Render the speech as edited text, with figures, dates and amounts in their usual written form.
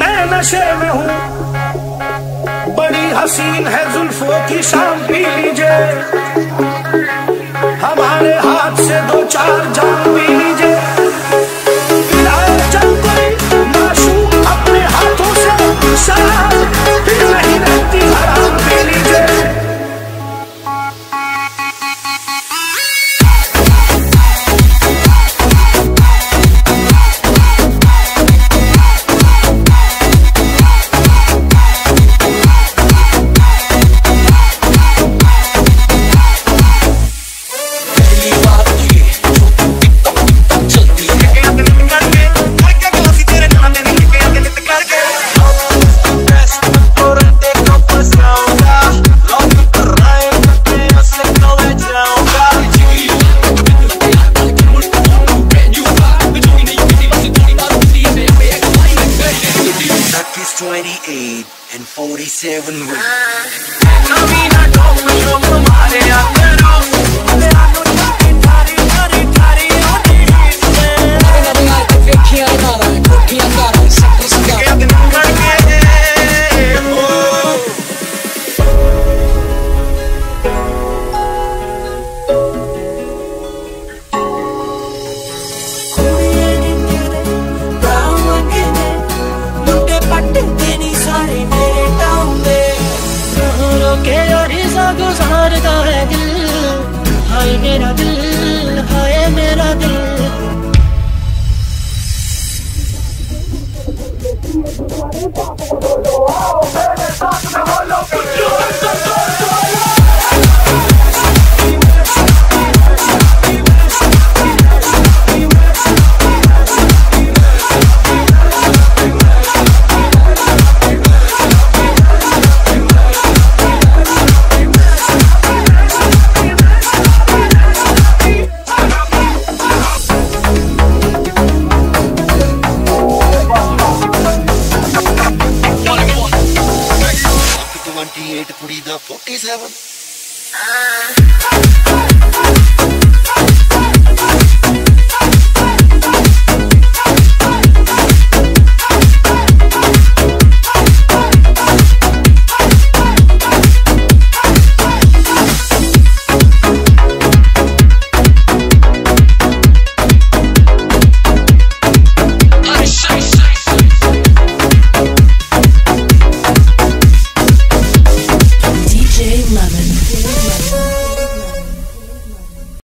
मैं नशे में हूँ, बड़ी हसीन है जुल्फों की शाम, पी लीजिए हमारे हाथ से दो चार जाम पी लीजिए। फिलहाल जल कोई माशूक अपने हाथों से शराब फिर नहीं रहती हराम, पी लीजिए। Seven.